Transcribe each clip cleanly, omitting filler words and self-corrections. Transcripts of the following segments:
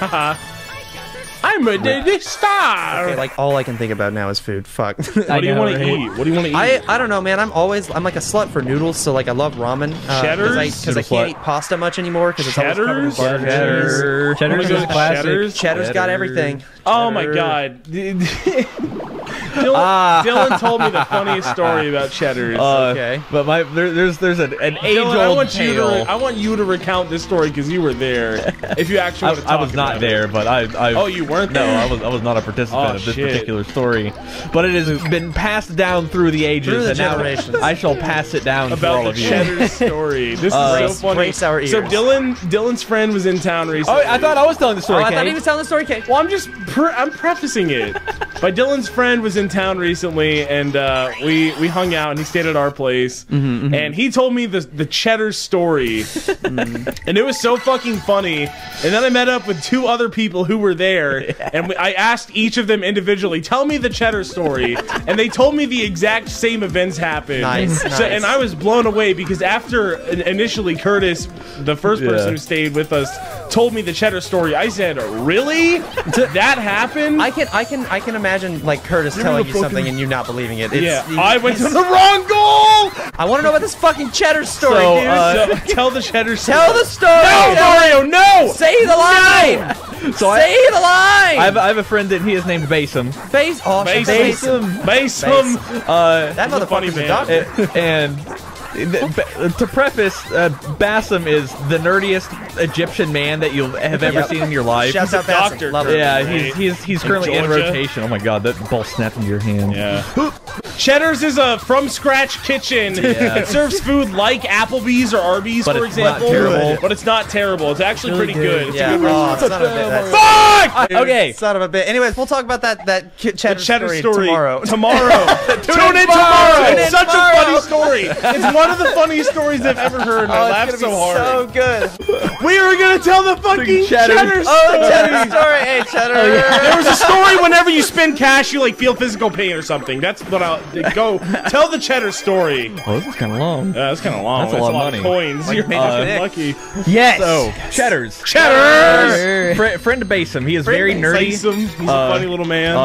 I'm a daily star. Okay, like all I can think about now is food. Fuck. What do you want to eat? What do you want to eat? I don't know, man. I'm like a slut for noodles, so like I love ramen. Cheddar's, because I can't eat pasta much anymore because it's always covered in butter. Cheddar's is classic. Cheddar's got everything. Oh my god. Dylan told me the funniest story about Cheddar's. Okay, but there's an age-old tale. I want you to recount this story because you were there. If you actually want to talk about it. I was not there, but I. Oh, you weren't there? No, I was not a participant of this particular story. But it has been passed down through the ages and now I shall pass it down to all of you. About the Cheddar's story. This is so funny. So Dylan's friend was in town recently. Oh, I thought I was telling the story. I thought he was telling the story, Kate. Well, I'm prefacing it. But Dylan's friend was in town recently, and we hung out, and he stayed at our place, and he told me the Cheddar story, and it was so fucking funny. And then I met up with two other people who were there, and I asked each of them individually, "Tell me the Cheddar story," and they told me the exact same events happened. Nice, so, and I was blown away because after initially Curtis, the first person who stayed with us, told me the Cheddar story, I said, "Really? That happened?" I can imagine like Curtis telling you something and you not believing it. I went to the wrong goal. I want to know about this fucking Cheddar story, dude. Tell the Cheddar story. Tell the story. No, Mario, no. Say the line. No. So Say the line. I have a friend that he is named Baseem. Baseem. That motherfucker's a doctor. To preface, Baseem is the nerdiest Egyptian man that you'll have ever seen in your life. Shouts out Baseem. Love him. Yeah, he's currently in rotation. Oh my god, that ball snapped into your hand. Yeah. Cheddar's is a from-scratch kitchen that serves food like Applebee's or Arby's, for example. But it's not terrible. It's actually really pretty good. Yeah. Fuck! Okay. Son of a bitch. Anyways, we'll talk about that Cheddar story tomorrow. Tune in tomorrow. It's such a funny story. It's one of the funniest stories I've ever heard. I laughed so hard. So good. We are gonna tell the fucking Cheddar story. Oh, the Cheddar story. Hey, Cheddar. There was a story whenever you spend cash, you like feel physical pain or something. That's what I. Go tell the Cheddar story. Oh, this is kind of long. Yeah, that's kind of long. That's a lot of coins. Like, you're lucky. Yes. So, yes. Cheddar's. Friend of Baseem. He is very nerdy. He's a funny little man.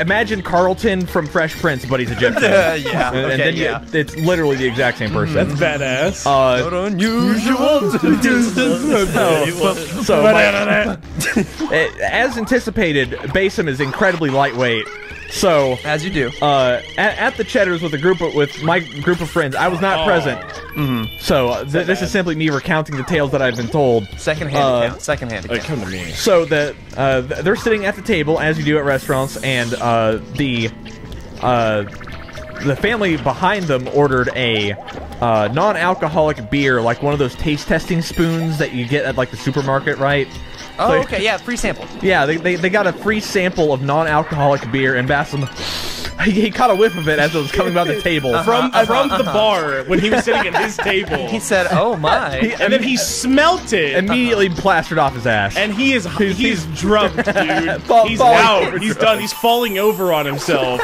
Imagine Carlton from Fresh Prince, but he's Egyptian. It's literally the exact same person. That's badass. Not unusual. As anticipated, Baseem is incredibly lightweight. So as you do, at the Cheddar's with my group of friends, I was not present. So this is simply me recounting the tales that I've been told. Secondhand account. Come to me. So they're sitting at the table as you do at restaurants, and the family behind them ordered a non-alcoholic beer, like one of those taste testing spoons that you get at like the supermarket, right? Oh, okay, yeah, free sample. Yeah, they got a free sample of non-alcoholic beer, and Baseem, he caught a whiff of it as it was coming about the table. From the bar, when he was sitting at his table. He said, oh my. And then he smelt it. Immediately plastered off his ass. And he's drunk, dude. He's out. He's done. He's falling over on himself.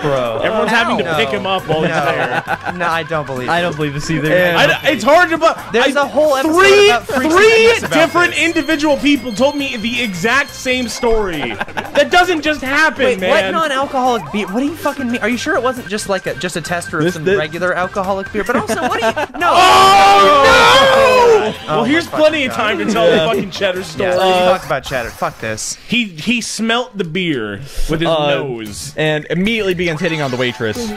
Bro. Everyone's having to pick him up while he's there. No, I don't believe it. I don't believe this either. It's hard to believe. There's a whole episode about three different individual people told me the exact same story. That doesn't just happen, man. What non-alcoholic beer? What do you fucking mean? Are you sure it wasn't just like a tester of some regular alcoholic beer? But also, what do you... No. Oh, no! Well, here's plenty of time to tell the fucking Cheddar story. Talk about Cheddar. Fuck this. He smelt the beer with his nose. And immediately begins hitting on the waitress.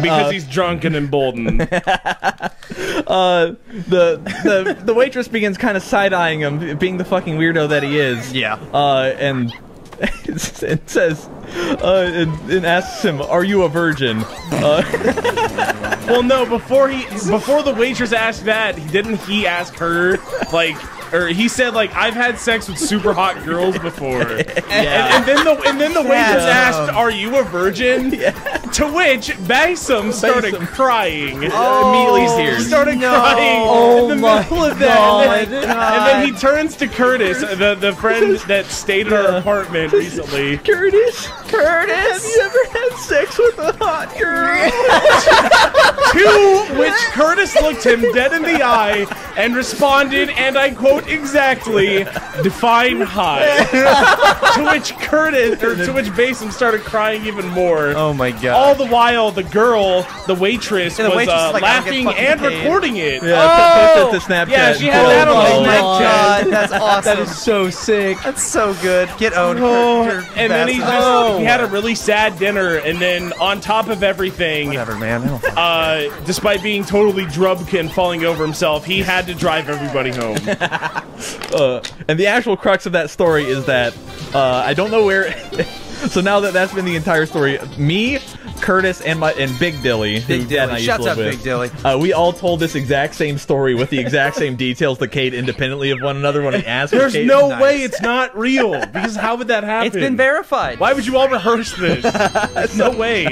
Because he's drunk and emboldened. The waitress begins kind of side-eyeing him, being the fucking weirdo that he is. Yeah. And says, and asks him, "Are you a virgin?" Well, no. Before the waitress asked that, he asked her, like. Or he said, like, I've had sex with super hot girls before. And then the waitress asked, "Are you a virgin?" To which Baseem started crying. Immediately he started crying in the middle of that. And then he turns to Curtis, the friend that stayed in our apartment recently. Curtis, have you ever had sex with a hot girl? To which Curtis looked him dead in the eye and responded, and I quote exactly, "Define hot." To which Curtis, or to which Baseem started crying even more. Oh my god. All the while, the girl, the waitress, was laughing and recording it. Yeah, put that to Snapchat. Yeah, she had that on Snapchat. That's awesome. That is so sick. That's so good. Get owned. And then he just he had a really sad dinner, and then on top of everything, whatever, man. Despite being totally drunk and falling over himself, he had to drive everybody home. And the actual crux of that story is that I don't know where. So now that's been the entire story. Me, Curtis, and Big Dilly. Big Dilly. Shut up, Big Dilly. We all told this exact same story with the exact same details to Kate independently of one another when I asked. There's Kate, no way it's not real, because how would that happen? It's been verified. Why would you all rehearse this? There's no way.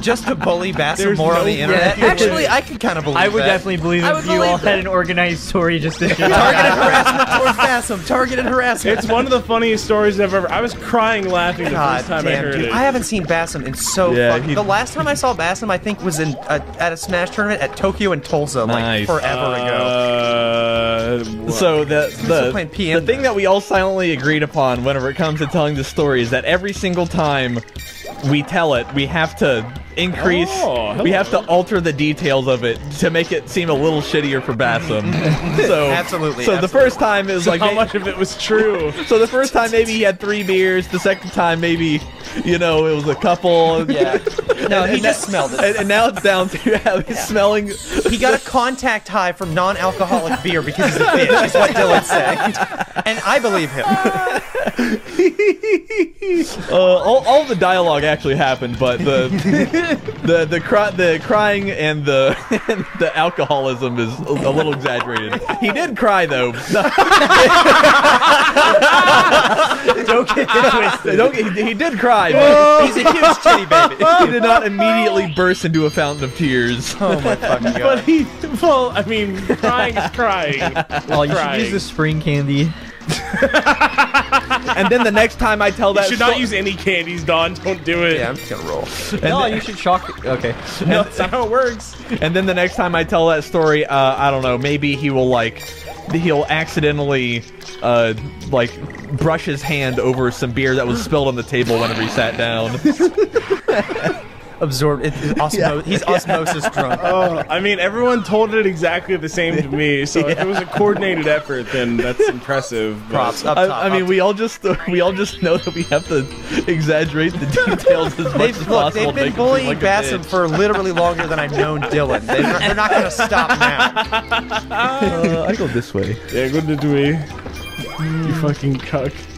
Just to bully Baseem more on the internet. Actually, I could kind of believe that. I would definitely believe if you all had an organized story just to targeted harassment towards Baseem. Targeted harassment. It's one of the funniest stories I've ever. I was crying laughing the first time I heard it. I haven't seen Baseem in so fucking. The last time I saw Baseem, I think, was in at a Smash tournament at Tokyo and Tulsa, like forever ago. So the thing that we all silently agreed upon whenever it comes to telling this story is that every single time we tell it, we have to increase, we have to alter the details of it to make it seem a little shittier for Baseem. So absolutely. So the first time it was like, how much of it was true? So the first time maybe he had 3 beers. The second time maybe, you know, it was a couple. Yeah. No, he just smelled it. And now it's down to smelling. He got a contact high from non-alcoholic beer because he's a bitch. Is what Dylan said, and I believe him. All the dialogue actually happened, but the crying and the alcoholism is a little exaggerated. He did cry though. Don't get twisted. He did cry. But he's a huge titty baby. He did not immediately burst into a fountain of tears. Oh my fucking god. But he, well, I mean, crying is crying. Oh, you should use the spring candy. And then the next time I tell that, you should not use any candies, Don. Don't do it. Yeah, I'm just gonna roll. And no, you should shock. Okay, no, that's not how it works. And then the next time I tell that story, I don't know. Maybe he will he'll accidentally brush his hand over some beer that was spilled on the table whenever he sat down. Absorbed. He's osmosis drunk. Oh, I mean, everyone told it exactly the same to me. So if it was a coordinated effort, then that's impressive. Props. Up top, I mean, we all just know that we have to exaggerate the details as much as possible. They've been bullying Baseem for literally longer than I've known Dylan. They're not going to stop now. I go this way. Yeah, go this way. You fucking cuck.